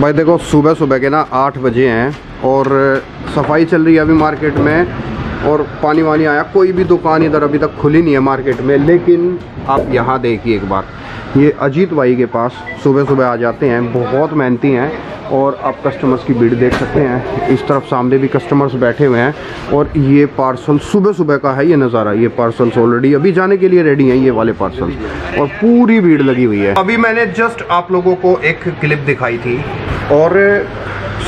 भाई देखो सुबह सुबह के ना 8 बजे हैं और सफाई चल रही है अभी मार्केट में और पानी वानी आया। कोई भी दुकान इधर अभी तक खुली नहीं है मार्केट में, लेकिन आप यहाँ देखिए एक बार, ये अजीत भाई के पास सुबह सुबह आ जाते हैं, बहुत मेहनती हैं। और आप कस्टमर्स की भीड़ देख सकते हैं, इस तरफ सामने भी कस्टमर्स बैठे हुए हैं। और ये पार्सल सुबह सुबह का है ये नज़ारा, ये पार्सल्स ऑलरेडी अभी जाने के लिए रेडी हैं, ये वाले पार्सल, और पूरी भीड़ लगी हुई है। अभी मैंने जस्ट आप लोगों को एक क्लिप दिखाई थी और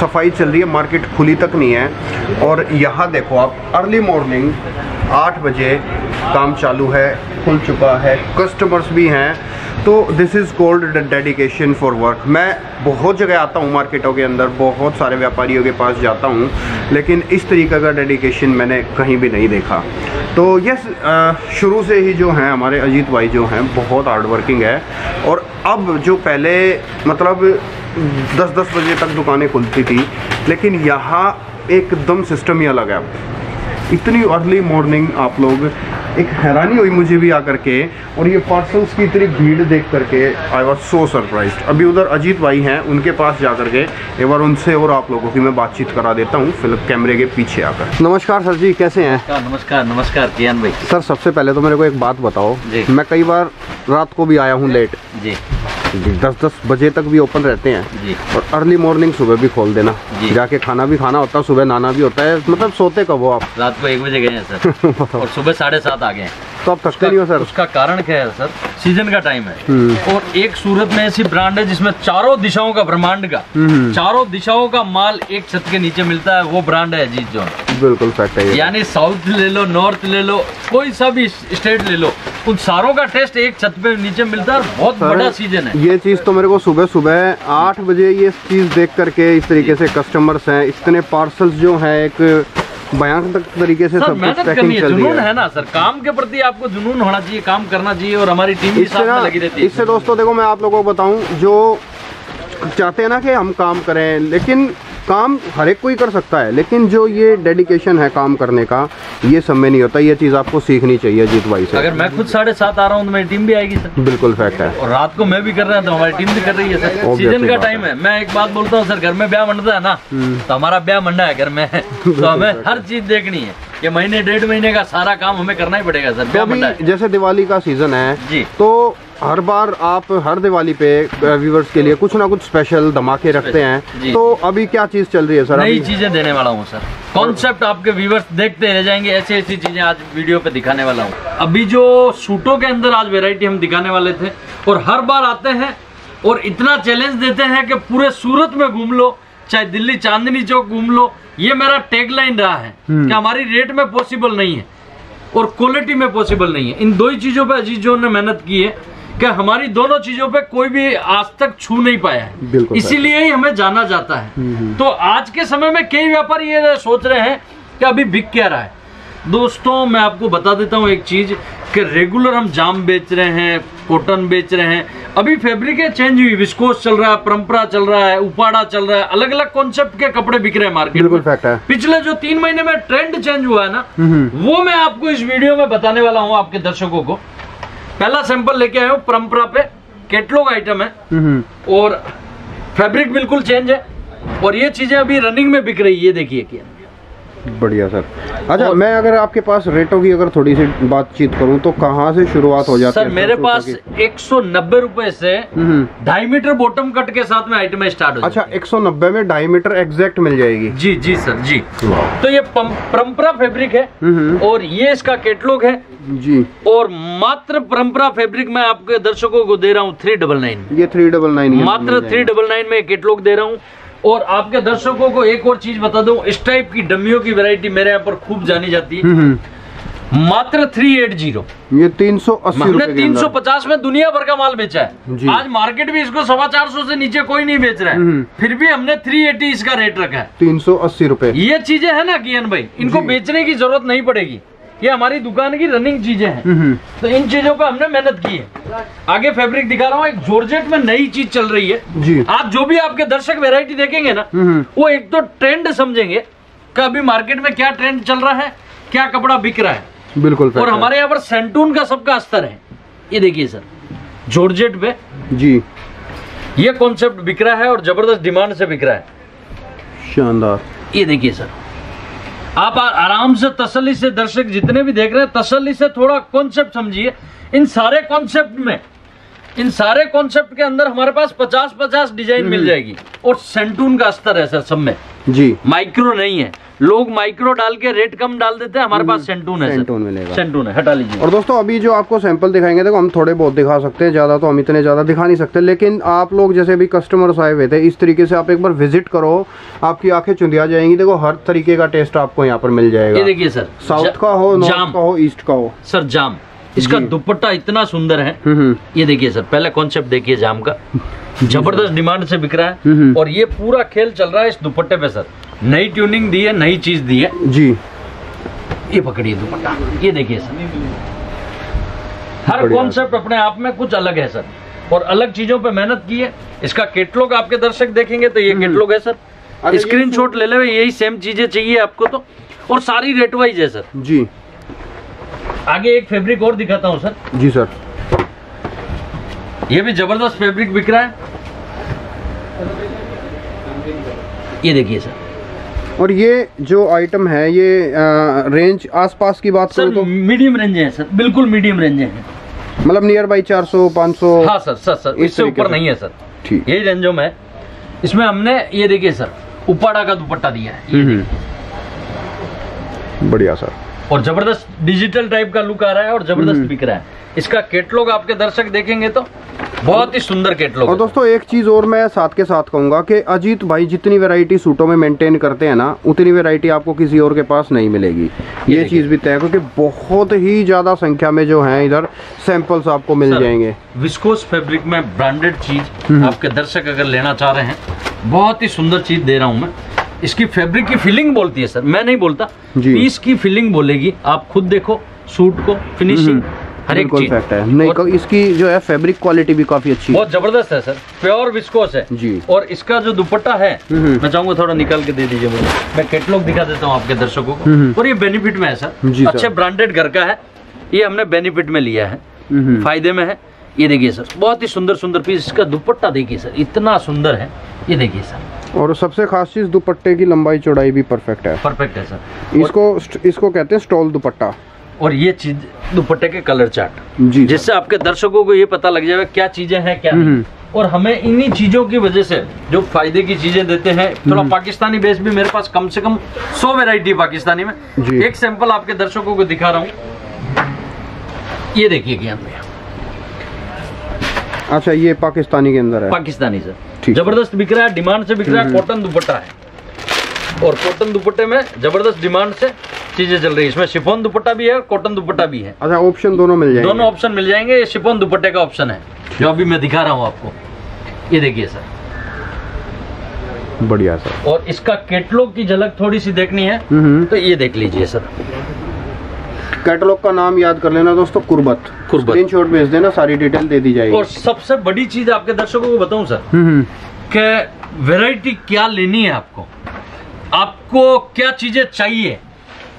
सफाई चल रही है, मार्केट खुली तक नहीं है। और यहाँ देखो आप, अर्ली मॉर्निंग 8 बजे काम चालू है, खुल चुका है, कस्टमर्स भी हैं। तो this is called dedication for work. मैं बहुत जगह आता हूँ मार्केटों के अंदर, बहुत सारे व्यापारियों के पास जाता हूँ, लेकिन इस तरीके का डेडिकेशन मैंने कहीं भी नहीं देखा। तो यस, शुरू से ही जो हैं हमारे अजीत भाई जो हैं बहुत हार्ड वर्किंग है। और अब जो पहले मतलब 10-10 बजे तक दुकानें खुलती थी, लेकिन यहाँ एकदम सिस्टम ही अलग है। इतनी अर्ली मॉर्निंग आप लोग, एक हैरानी हुई मुझे भी आकर के, और ये पार्सल्स की इतनी भीड़ देख करके आई वॉज सो सरप्राइज्ड। अभी उधर अजीत भाई हैं, उनके पास जा करके एक बार उनसे और आप लोगों की मैं बातचीत करा देता हूँ फिल्म कैमरे के पीछे आकर। नमस्कार सर जी, कैसे हैं? नमस्कार नमस्कार कियान भाई। सर सबसे पहले तो मेरे को एक बात बताओ, मैं कई बार रात को भी आया हूँ लेट जी, 10-10 बजे तक भी ओपन रहते हैं, और अर्ली मॉर्निंग सुबह भी खोल देना, जाके खाना भी खाना होता है, सुबह नहाना भी होता है। मतलब सोते कब हो आप? रात को 1 बजे गए हैं सर और सुबह 7:30 आ गए हैं। तो आप थकते नहीं हो सर? उसका कारण क्या है सर, सीजन का टाइम है। और एक सूरत में ऐसी ब्रांड है जिसमें चारों दिशाओं का, ब्रह्मांड का चारों दिशाओं का माल एक छत के नीचे मिलता है, वो ब्रांड है अजीत जोन। बिल्कुल फैक्ट है, यानी साउथ ले लो, नॉर्थ ले लो, कोई सा भी स्टेट ले लो, उन सारों का टेस्ट एक छत पे नीचे मिलता है। बहुत बड़ा सीजन है। ये चीज़ तो मेरे को सुबह सुबह 8 बजे ये चीज़ देख करके, इस तरीके से कस्टमर्स हैं, इतने पार्सल्स जो हैं, एक बयान तक तरीके से सब कुछ पैकिंग चल रही है ना सर। काम के प्रति आपको जुनून होना चाहिए, काम करना चाहिए, और हमारी टीम भी साथ में लगी रहती है। इससे दोस्तों देखो, मैं आप लोगों को बताऊं, जो चाहते हैं ना कि हम काम करें, लेकिन काम हर एक कोई कर सकता है, लेकिन जो ये डेडिकेशन है काम करने का, ये सब में नहीं होता। ये चीज़ आपको सीखनी चाहिए अजीत भाई से। अगर मैं खुद 7:30 आ रहा हूँ तो मेरी टीम भी आएगी सर। बिल्कुल फैक्ट है। और रात को मैं भी कर रहा था, हमारी टीम भी कर रही है सर। सीजन का टाइम है। मैं एक बात बोलता हूँ सर, घर में ब्याह मंडता है ना, तो हमारा ब्याह मंडा है घर में, तो हमें हर चीज़ देखनी है। ये महीने 1.5 महीने का सारा काम हमें करना ही पड़ेगा सर। ब्याह मंडा है, जैसे दिवाली का सीजन है जी, तो हर बार आप हर दिवाली पे व्यूवर्स के लिए कुछ ना कुछ स्पेशल धमाके रखते हैं। तो अभी क्या चीज़ चल रही है सर? नई चीज़ें देने वाला हूँ सर, कॉन्सेप्ट आपके व्यूवर्स देखते रह जाएंगे। ऐसी ऐसी चीज़ें आज वीडियो पे दिखाने वाला हूँ। अभी जो सूटों के अंदर आज वेराइटी हम दिखाने वाले थे, और हर बार आते हैं और इतना चैलेंज देते हैं कि पूरे सूरत में घूम लो, चाहे दिल्ली चांदनी चौक घूम लो। ये मेरा टैगलाइन रहा है कि हमारी रेट में पॉसिबल नहीं है और क्वालिटी में पॉसिबल नहीं है। इन दो ही चीज़ों पर अजीत जोन ने मेहनत की है कि हमारी दोनों चीजों पे कोई भी आज तक छू नहीं पाया है, इसीलिए ही हमें जाना जाता है। तो आज के समय में कई व्यापारी ये सोच रहे हैं कि अभी बिक क्या रहा है। दोस्तों मैं आपको बता देता हूँ एक चीज कि रेगुलर हम जाम बेच रहे हैं, कॉटन बेच रहे हैं, अभी फैब्रिकें चेंज हुई, विस्कोस चल रहा है, परंपरा चल रहा है, उपाड़ा चल रहा है, अलग अलग कॉन्सेप्ट के कपड़े बिक रहे हैं मार्केट। बिल्कुल फैक्ट है। पिछले जो 3 महीने में ट्रेंड चेंज हुआ है ना, वो मैं आपको इस वीडियो में बताने वाला हूँ आपके दर्शकों को। पहला सैंपल लेके आया हूँ परंपरा पे, कैटलॉग आइटम है और फैब्रिक बिल्कुल चेंज है, और ये चीजें अभी रनिंग में बिक रही है, ये देखिए क्या बढ़िया सर। अच्छा मैं अगर आपके पास रेटों की अगर थोड़ी सी बातचीत करूं तो कहाँ से शुरुआत हो जाती है? सर मेरे पास 190 रुपए से 2.5 मीटर बॉटम कट के साथ में आइटम स्टार्ट हो। अच्छा 190 में 2.5 मीटर एग्जैक्ट मिल जाएगी? जी जी सर जी। तो ये परंपरा फैब्रिक है और ये इसका कैटलॉग है जी, और मात्र परंपरा फैब्रिक में आपके दर्शकों को दे रहा हूँ 399। ये 399 मात्र 399 में कैटलॉग दे रहा हूँ। और आपके दर्शकों को एक और चीज बता दूं, इस टाइप की डमियों की वैरायटी मेरे यहाँ पर खूब जानी जाती है, मात्र 380। ये 380 हमने 350 में दुनिया भर का माल बेचा है। आज मार्केट भी इसको 425 से नीचे कोई नहीं बेच रहा है, फिर भी हमने 380 इसका रेट रखा है, 380 रुपए। ये चीजें है ना कियान भाई, इनको बेचने की जरूरत नहीं पड़ेगी, ये हमारी दुकान की रनिंग चीजें हैं। तो इन चीजों पर हमने मेहनत की है। आगे फैब्रिक दिखा रहा हूँ, एक जॉर्जेट में नई चीज चल रही है जी। आप जो भी आपके दर्शक वैरायटी देखेंगे ना, वो एक तो ट्रेंड समझेंगे कि अभी मार्केट में क्या ट्रेंड चल रहा है, क्या कपड़ा बिक रहा है। बिल्कुल। और हमारे यहाँ पर सेंटून का सबका अस्तर है, ये देखिए सर जॉर्जेट पे जी, ये कॉन्सेप्ट बिक रहा है और जबरदस्त डिमांड से बिक रहा है। शानदार। ये देखिए सर, आप आराम से तसल्ली से, दर्शक जितने भी देख रहे हैं तसल्ली से थोड़ा कॉन्सेप्ट समझिए। इन सारे कॉन्सेप्ट में, इन सारे कॉन्सेप्ट के अंदर हमारे पास 50-50 डिजाइन मिल जाएगी और सेंटून का अस्तर है सर सब में जी, माइक्रो नहीं है। लोग माइक्रो डाल के रेट कम डाल देते हैं, हमारे पास सेंटून है, सेंटून मिलेगा, सेंटून है। हटा लीजिए। और दोस्तों अभी जो आपको सैंपल दिखाएंगे, देखो हम थोड़े बहुत दिखा सकते हैं, ज्यादा तो हम इतने ज्यादा दिखा नहीं सकते, लेकिन आप लोग जैसे भी कस्टमर्स आए हुए थे इस तरीके से आप एक बार विजिट करो, आपकी आंखें चुंधिया जाएंगी। देखो हर तरीके का टेस्ट आपको यहाँ पर मिल जाएगा। ये देखिए सर, साउथ का हो, नॉर्थ का हो, ईस्ट का हो। सर जाम, इसका दुपट्टा इतना सुंदर है। ये देखिए सर, पहला कॉन्सेप्ट देखिए जाम का, जबरदस्त डिमांड से बिक रहा है और ये पूरा खेल चल रहा है इस दुपट्टे पे सर। नई ट्यूनिंग दी है, नई चीज दी है जी। ये पकड़िए दुपट्टा, ये देखिए सर, हर कॉन्सेप्ट अपने आप में कुछ अलग है सर और अलग चीजों पे मेहनत की है। इसका कैटलॉग आपके दर्शक देखेंगे तो ये कैटलॉग है सर, स्क्रीनशॉट ले ले, यही सेम चीजें चाहिए आपको तो, और सारी रेट वाइज है सर जी। आगे एक फैब्रिक और दिखाता हूँ सर जी। सर ये भी जबरदस्त फैब्रिक बिक रहा है, ये देखिए सर। और ये जो आइटम है ये रेंज आसपास की बात सर, तो मीडियम रेंज है सर, बिल्कुल मीडियम रेंज है, मतलब नियर बाई 400-500। हाँ सर, सर इससे ऊपर नहीं है सर, ठीक यही रेंजों में। इसमें हमने ये देखिए सर उपाड़ा का दुपट्टा दिया है, बढ़िया सर, और जबरदस्त डिजिटल टाइप का लुक आ रहा है और जबरदस्त बिक रहा है। इसका कैटलॉग आपके दर्शक देखेंगे तो बहुत ही सुंदर कैटलॉग। और दोस्तों एक चीज और मैं साथ के साथ कहूंगा कि अजीत भाई जितनी वैरायटी सूटों में मेंटेन करते हैं ना, उतनी वैरायटी आपको किसी और के पास नहीं मिलेगी, ये चीज भी तय, क्योंकि बहुत ही ज्यादा संख्या में जो है इधर सैंपल्स आपको मिल जाएंगे। विस्कोस फैब्रिक में ब्रांडेड चीज आपके दर्शक अगर लेना चाह रहे हैं, बहुत ही सुंदर चीज दे रहा हूँ मैं। इसकी फैब्रिक की फीलिंग बोलती है सर, मैं नहीं बोलता, पीस की फीलिंग बोलेगी। आप खुद देखो सूट को, फिनिशिंग हर एक चीज है। नहीं, इसकी जो है फैब्रिक क्वालिटी भी काफी अच्छी, बहुत जबरदस्त है सर, प्योर विस्कोस है जी। और इसका जो दुपट्टा है, मैं चाहूंगा थोड़ा निकाल के दे दीजिए मुझे, मैं कैटलॉग दिखा देता हूँ आपके दर्शकों को। और ये बेनिफिट में है सर, अच्छे ब्रांडेड घर का है, ये हमने बेनिफिट में लिया है, फायदे में है। ये देखिए सर, बहुत ही सुंदर सुंदर पीस, इसका दुपट्टा देखिए सर इतना सुंदर है, ये देखिए सर। और सबसे खास चीज दुपट्टे की लंबाई चौड़ाई भी परफेक्ट है, परफेक्ट है सर। इसको कहते हैं स्टॉल दुपट्टा। और ये चीज दुपट्टे के कलर चार्ट जी, जिससे आपके दर्शकों को ये पता लग जाएगा क्या चीजें हैं क्या नहीं। और हमें इन्हीं चीजों की वजह से जो फायदे की चीजें देते हैं थोड़ा, तो पाकिस्तानी बेस भी मेरे पास कम से कम 100 वेरायटी पाकिस्तानी में। एक सैंपल आपके दर्शकों को दिखा रहा हूँ, ये देखिए ज्ञान भैया। अच्छा, ये पाकिस्तानी के अंदर है, पाकिस्तानी सर, जबरदस्त बिक रहा है, डिमांड से बिक रहा है। कॉटन दुपट्टा है और कॉटन दुपट्टे में जबरदस्त डिमांड से चीजें चल रही है। इसमें शिफॉन दुपट्टा भी है और कॉटन दुपट्टा भी है। अच्छा, ऑप्शन दोनों मिल जाएंगे, दोनों ऑप्शन मिल जाएंगे। ये शिफॉन दुपट्टे का ऑप्शन है जो अभी मैं दिखा रहा हूँ आपको, ये देखिए सर, बढ़िया सर। और इसका कैटलॉग की झलक थोड़ी सी देखनी है तो ये देख लीजिए सर। कैटलॉग का नाम याद कर लेना दोस्तों, कुर्बत, स्क्रीनशॉट भेज देना, सारी डिटेल दे दी जाएगी। और सबसे बड़ी चीज आपके दर्शकों को बताऊं सर कि वैरायटी क्या लेनी है आपको, आपको क्या चीजें चाहिए,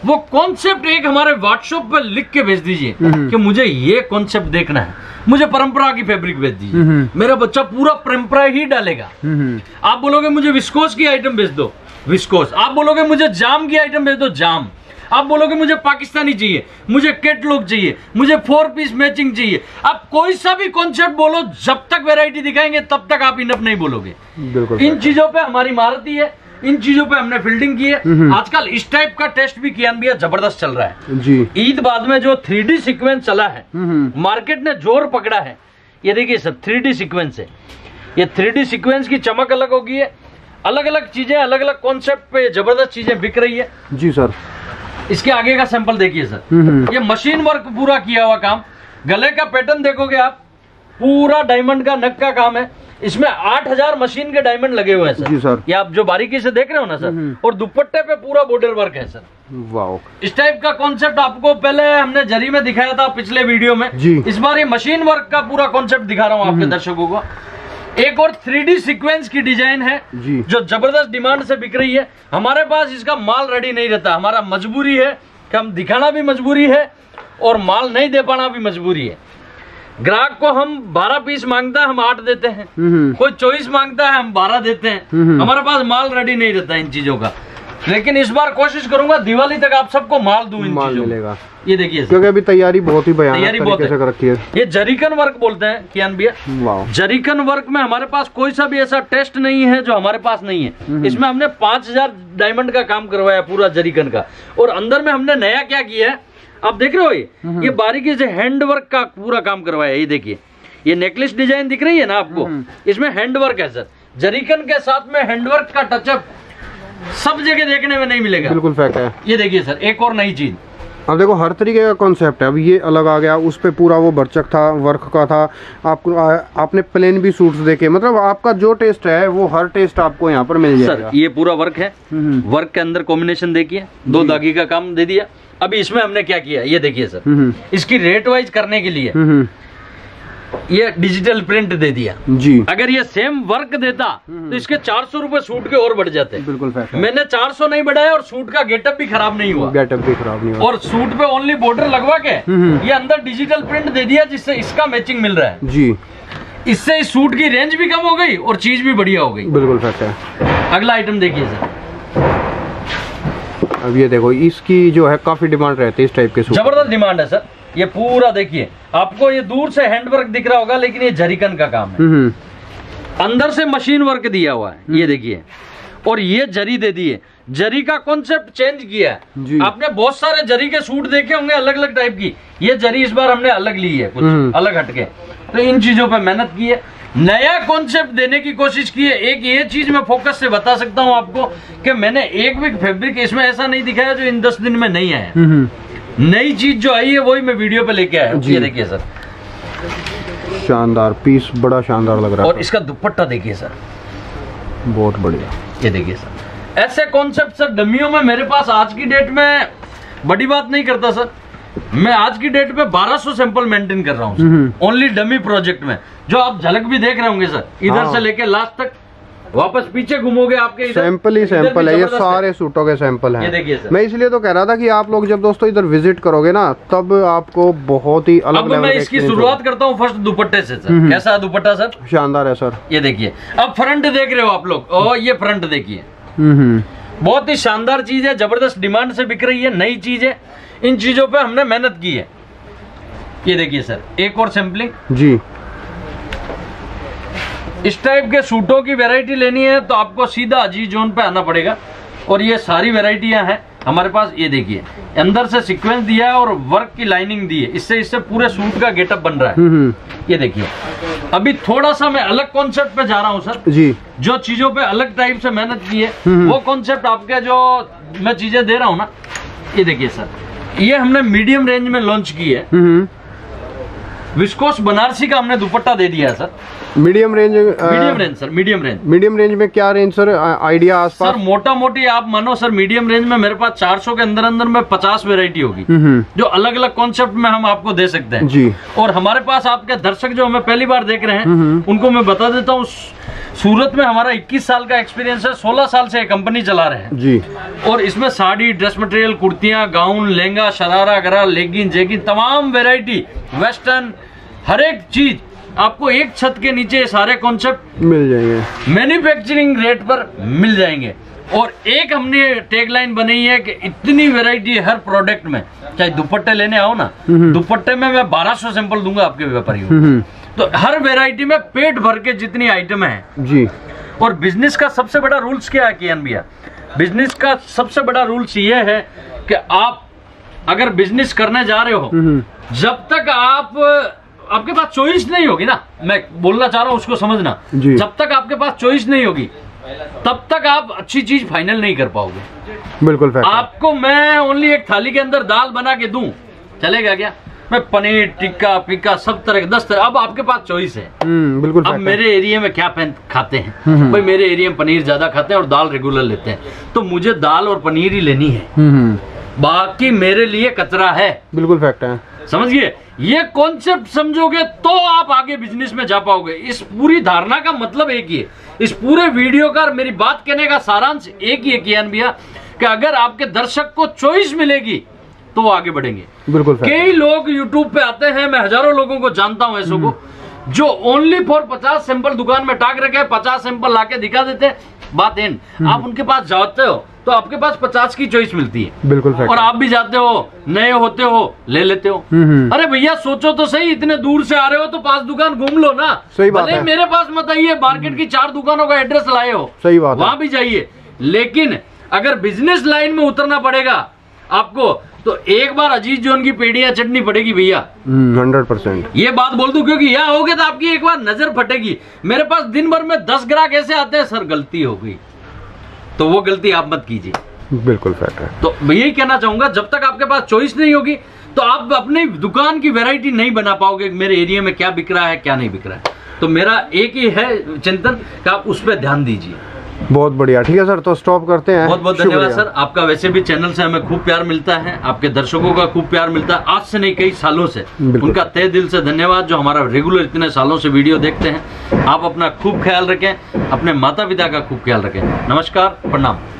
वो कॉन्सेप्ट एक हमारे व्हाट्सएप पर लिख के भेज दीजिए कि मुझे ये कॉन्सेप्ट देखना है, मुझे परंपरा की फैब्रिक भेज दीजिए, मेरा बच्चा पूरा परंपरा ही डालेगा। आप बोलोगे मुझे विस्कोस की आइटम भेज दो, विस्कोस। आप बोलोगे मुझे जाम की आइटम भेज दो, जाम। आप बोलोगे मुझे पाकिस्तानी चाहिए, मुझे कैटलॉग चाहिए, मुझे 4 पीस मैचिंग चाहिए। आप कोई सा भी कॉन्सेप्ट बोलो, जब तक वैरायटी दिखाएंगे तब तक आप इनफ नहीं बोलोगे। इन चीजों पे हमारी महारती है, इन चीजों पे हमने फील्डिंग की है। आजकल इस टाइप का टेस्ट भी कियान भैया जबरदस्त चल रहा है जी। ईद बाद में जो 3D सीक्वेंस चला है, मार्केट ने जोर पकड़ा है। ये देखिए सर, 3D सीक्वेंस है, ये 3D सीक्वेंस की चमक अलग होगी है। अलग अलग चीजें, अलग अलग कॉन्सेप्ट पे जबरदस्त चीजें बिक रही है जी सर। इसके आगे का सैंपल देखिए सर, ये मशीन वर्क पूरा किया हुआ काम, गले का पैटर्न देखोगे आप, पूरा डायमंड का नक का काम है। इसमें 8000 मशीन के डायमंड लगे हुए हैं सर जी सर, ये आप जो बारीकी से देख रहे हो ना सर। और दुपट्टे पे पूरा बॉर्डर वर्क है सर। वाह, इस टाइप का कॉन्सेप्ट आपको पहले हमने जरी में दिखाया था पिछले वीडियो में जी। इस बार ये मशीन वर्क का पूरा कॉन्सेप्ट दिखा रहा हूँ आपके दर्शकों को। एक और 3D सीक्वेंस की डिजाइन है जो जबरदस्त डिमांड से बिक रही है। हमारे पास इसका माल रेडी नहीं रहता, हमारा मजबूरी है कि हम दिखाना भी मजबूरी है और माल नहीं दे पाना भी मजबूरी है। ग्राहक को हम 12 पीस मांगता है हम 8 देते हैं, कोई 24 मांगता है हम 12 देते हैं, हमारे पास माल रेडी नहीं रहता इन चीजों का। लेकिन इस बार कोशिश करूंगा दिवाली तक आप सबको माल दूं, इन माल मिलेगा। ये देखिए क्योंकि अभी तैयारी बहुत ही कर रखी है। ये जरीकन वर्क बोलते हैं कियान भैया, जरीकन वर्क में हमारे पास कोई सा भी ऐसा टेस्ट नहीं है जो हमारे पास नहीं है। इसमें हमने 5000 डायमंड का काम करवाया पूरा जरीकन का, और अंदर में हमने नया क्या किया है आप देख रहे हो, ये बारीकी से हैंड वर्क का पूरा काम करवाया। ये देखिए ये नेकलेस डिजाइन दिख रही है ना आपको, इसमें हैंड वर्क है सर, जरीकन के साथ में हैंडवर्क का टचअप सब जगह देखने में नहीं मिलेगा, बिल्कुल फैक्ट है। ये देखिए सर एक और नई चीज, अब देखो हर तरीके का कॉन्सेप्ट है। अब ये अलग आ गया, उस पे पूरा वो बर्चक था वर्क का था, आपको आपने प्लेन भी सूट्स देखे, मतलब आपका जो टेस्ट है वो हर टेस्ट आपको यहाँ पर मिल जाएगा। सर ये पूरा वर्क है, वर्क के अंदर कॉम्बिनेशन देखिए, दो धागे का काम दे दिया। अभी इसमें हमने क्या किया ये देखिए सर, इसकी रेट वाइज करने के लिए ये डिजिटल प्रिंट दे दिया जी। अगर ये सेम वर्क देता तो इसके 400 रूपए सूट के और बढ़ जाते, बिल्कुल फैक्ट। मैंने 400 नहीं बढ़ाया और सूट का गेटअप भी खराब नहीं हुआ, गेटअप भी खराब नहीं हुआ, और सूट पे ओनली बॉर्डर लगवा के ये अंदर डिजिटल प्रिंट दे दिया जिससे इसका मैचिंग मिल रहा है जी। इससे इस सूट की रेंज भी कम हो गई और चीज भी बढ़िया हो गई, बिल्कुल फैक्ट है। अगला आइटम देखिए सर, अब ये देखो इसकी जो है काफी डिमांड रहती है इस टाइप के सूट, जबरदस्त डिमांड है सर। ये पूरा देखिए आपको ये दूर से हैंडवर्क दिख रहा होगा लेकिन ये जरीकन का काम है, अंदर से मशीन वर्क दिया हुआ है ये देखिए, और ये जरी दे दी है। जरी का कॉन्सेप्ट चेंज किया है, आपने बहुत सारे जरी के सूट देखे होंगे अलग अलग टाइप की, ये जरी इस बार हमने अलग ली है, कुछ अलग हटके, तो इन चीजों पर मेहनत की है, नया कॉन्सेप्ट देने की कोशिश की है। एक ये चीज मैं फोकस से बता सकता हूँ आपको कि मैंने एक भी फैब्रिक इसमें ऐसा नहीं दिखाया जो इन 10 दिन में नहीं आया, नई चीज जो आई है वही मैं वीडियो पे लेके आया। ये देखिए सर शानदार पीस, बड़ा शानदार लग रहा है, और इसका दुपट्टा देखिए सर बहुत बढ़िया। ये देखिए सर ऐसे कॉन्सेप्ट सर डमियों में मेरे पास आज की डेट में, बड़ी बात नहीं करता सर मैं, आज की डेट में 1200 सैंपल मेंटेन कर रहा हूँ ओनली डमी प्रोजेक्ट में, जो आप झलक भी देख रहे होंगे सर इधर से लेके लास्ट तक, वापस पीछे घूमोगे आपके इधर सैंपल ही सैंपल है, ये सारे सूटों के सैंपल हैं। ये देखिए सर मैं इसलिए तो कह रहा था कि आप लोग जब दोस्तों इधर विजिट करोगे ना तब आपको बहुत ही अलग लेवल। अब मैं इसकी शुरुआत करता हूँ फर्स्ट दुपट्टे से सर, कैसा दुपट्टा सर शानदार है सर। ये देखिए अब फ्रंट देख रहे हो आप लोग, और ये फ्रंट देखिए बहुत ही शानदार चीज है, जबरदस्त डिमांड से बिक रही है, नई चीज है, इन चीजों पे हमने मेहनत की है। ये देखिए सर एक और सैंपलिंग जी, इस टाइप के सूटों की वैरायटी लेनी है तो आपको सीधा अजीत जोन पे आना पड़ेगा, और ये सारी वैरायटियां हैं हमारे पास। ये देखिए अंदर से सीक्वेंस दिया है और वर्क की लाइनिंग दी है, इससे पूरे सूट का गेटअप बन रहा है। ये देखिए अभी थोड़ा सा मैं अलग कॉन्सेप्ट पे जा रहा हूँ सर जी, जो चीजों पे अलग टाइप से मेहनत की है वो कॉन्सेप्ट आपके जो मैं चीजें दे रहा हूँ ना। ये देखिए सर ये हमने मीडियम रेंज में लॉन्च की है, विस्कोस बनारसी का हमने दुपट्टा दे दिया है sir. Medium range sir, medium range में क्या रेंज सर आइडिया आसपास? सर मोटा मोटी आप मानो सर मीडियम रेंज में मेरे पास 400 के अंदर अंदर में 50 वेरायटी होगी जो अलग अलग कॉन्सेप्ट में हम आपको दे सकते हैं जी। और हमारे पास आपके दर्शक जो हमें पहली बार देख रहे हैं उनको मैं बता देता हूँ सूरत में हमारा 21 साल का एक्सपीरियंस है, 16 साल से ये कंपनी चला रहे हैं जी। और इसमें साड़ी, ड्रेस मटेरियल, कुर्तियां, गाउन, लहंगा, शरारा, गरा, लेगिन, जेगिन, तमाम वेराइटी, वेस्टर्न, हर एक चीज आपको एक छत के नीचे सारे कॉन्सेप्ट मिल जाएंगे, मैन्युफैक्चरिंग रेट पर मिल जाएंगे। और एक हमने टैगलाइन बनाई है कि इतनी वेराइटी हर प्रोडक्ट में, चाहे दुपट्टे लेने आओ ना, दुपट्टे में मैं 1200 सैंपल दूंगा आपके व्यापारी को, तो हर वेराइटी में पेट भर के जितनी आइटम है जी। और बिजनेस का सबसे बड़ा रूल्स क्या है कियान भैया? बिजनेस का सबसे बड़ा रूल्स ये है कि आप अगर बिजनेस करने जा रहे हो, जब तक आपके पास चॉइस नहीं होगी ना, मैं बोलना चाह रहा हूँ उसको समझना, जब तक आपके पास चॉइस नहीं होगी तब तक आप अच्छी चीज फाइनल नहीं कर पाओगे, बिल्कुल फैक्ट। आपको मैं ओनली एक थाली के अंदर दाल बना के दूं चलेगा क्या? मैं पनीर टिक्का पिक्का सब तरह के 10 तरह, अब आपके पास चॉइस है, बिल्कुल। अब मेरे एरिया में क्या खाते हैं भाई, मेरे एरिया में पनीर ज्यादा खाते हैं और दाल रेगुलर लेते हैं, तो मुझे दाल और पनीर ही लेनी है, बाकी मेरे लिए कचरा है, बिल्कुल फैक्ट है। समझिए ये कॉन्सेप्ट समझोगे तो आप आगे बिजनेस में जा पाओगे। इस पूरी धारणा का मतलब एक ही है, इस पूरे वीडियो का मेरी बात कहने का सारांश एक ही है कियान भैया, कि अगर आपके दर्शक को चॉइस मिलेगी तो आगे बढ़ेंगे। बिल्कुल। कई लोग YouTube पे आते हैं, मैं हजारों लोगों को जानता हूं ऐसों को, जो ओनली फॉर 50 सैंपल दुकान में टाक रखे, 50 सैंपल लाके दिखा देते हैं, बात एंड। आप उनके पास जाते हो तो आपके पास 50 की चॉइस मिलती है। बिल्कुल। और आप भी जाते हो, नए होते हो, ले लेते हो। अरे भैया सोचो तो सही, इतने दूर से आ रहे हो तो 5 दुकान घूम लो ना। सही बात है। मेरे पास मत आइए, मार्केट की 4 दुकानों का एड्रेस लाए हो, सही बात, वहां भी जाइए। लेकिन अगर बिजनेस लाइन में उतरना पड़ेगा आपको तो एक बार अजीत जोन की पेड़ियां चटनी पड़ेगी भैया। 100% ये बात बोल दूं, क्योंकि यहाँ होगे तो आपकी एक बार नजर फटेगी। मेरे पास दिन भर में 10 ग्राहक ऐसे आते हैं, सर गलती हो गई, तो वो गलती आप मत कीजिए। बिल्कुल फैक्ट है। तो मैं यही कहना चाहूंगा, जब तक आपके पास चॉइस नहीं होगी तो आप अपनी दुकान की वैरायटी नहीं बना पाओगे, मेरे एरिया में क्या बिक रहा है क्या नहीं बिक रहा है। तो मेरा एक ही है चिंतन कि आप उस पर ध्यान दीजिए। बहुत बढ़िया, ठीक है सर, तो स्टॉप करते हैं। बहुत बहुत धन्यवाद सर आपका। वैसे भी चैनल से हमें खूब प्यार मिलता है, आपके दर्शकों का खूब प्यार मिलता है, आज से नहीं कई सालों से। उनका तहे दिल से धन्यवाद जो हमारा रेगुलर इतने सालों से वीडियो देखते हैं। आप अपना खूब ख्याल रखें, अपने माता पिता का खूब ख्याल रखें। नमस्कार, प्रणाम।